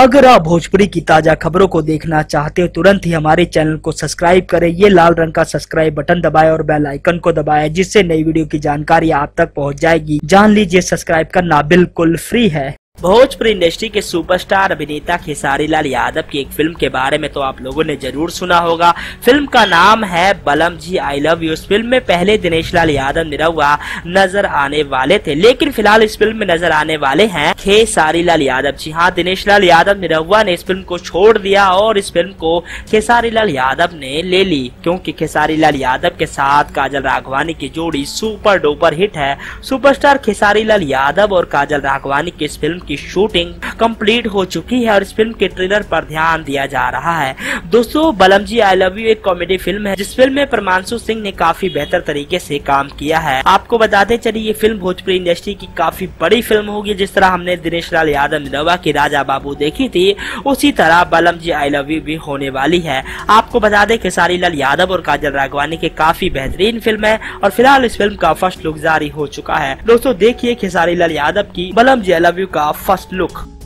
अगर आप भोजपुरी की ताजा खबरों को देखना चाहते हो तुरंत ही हमारे चैनल को सब्सक्राइब करें, ये लाल रंग का सब्सक्राइब बटन दबाएं और बेल आइकन को दबाएं, जिससे नई वीडियो की जानकारी आप तक पहुंच जाएगी। जान लीजिए सब्सक्राइब करना बिल्कुल फ्री है। भोजपुरी इंडस्ट्री के सुपरस्टार अभिनेता खेसारी लाल यादव की एक फिल्म के बारे में तो आप लोगों ने जरूर सुना होगा। फिल्म का नाम है Balam ji I love you. इस फिल्म में पहले दिनेश लाल यादव निरहुआ नजर आने वाले थे, लेकिन फिलहाल इस फिल्म में नजर आने वाले हैं खेसारी लाल यादव। जी हाँ, दिनेश लाल यादव निरहुआ ने इस फिल्म को छोड़ दिया और इस फिल्म को खेसारी लाल यादव ने ले ली, क्योंकि खेसारी लाल यादव के साथ काजल राघवानी की जोड़ी सुपर डुपर हिट है। सुपरस्टार खेसारी लाल यादव और काजल राघवानी की इस फिल्म की शूटिंग कंप्लीट हो चुकी है और इस फिल्म के ट्रेलर पर ध्यान दिया जा रहा है। दोस्तों, Balam ji I love you एक कॉमेडी फिल्म है, जिस फिल्म में परमांशु सिंह ने काफी बेहतर तरीके से काम किया है। आपको बताते चलिए, ये फिल्म भोजपुरी इंडस्ट्री की काफी बड़ी फिल्म होगी। जिस तरह हमने दिनेश लाल यादव निरहुआ की राजा बाबू देखी थी, उसी तरह बालम जी आई लव यू भी होने वाली है। आपको बता दें, खेसारी लाल यादव और काजल राघवानी की काफी बेहतरीन फिल्म है और फिलहाल इस फिल्म का फर्स्ट लुक जारी हो चुका है। दोस्तों देखिए खेसारी लाल यादव की Balam ji I love you का फर्स्ट लुक।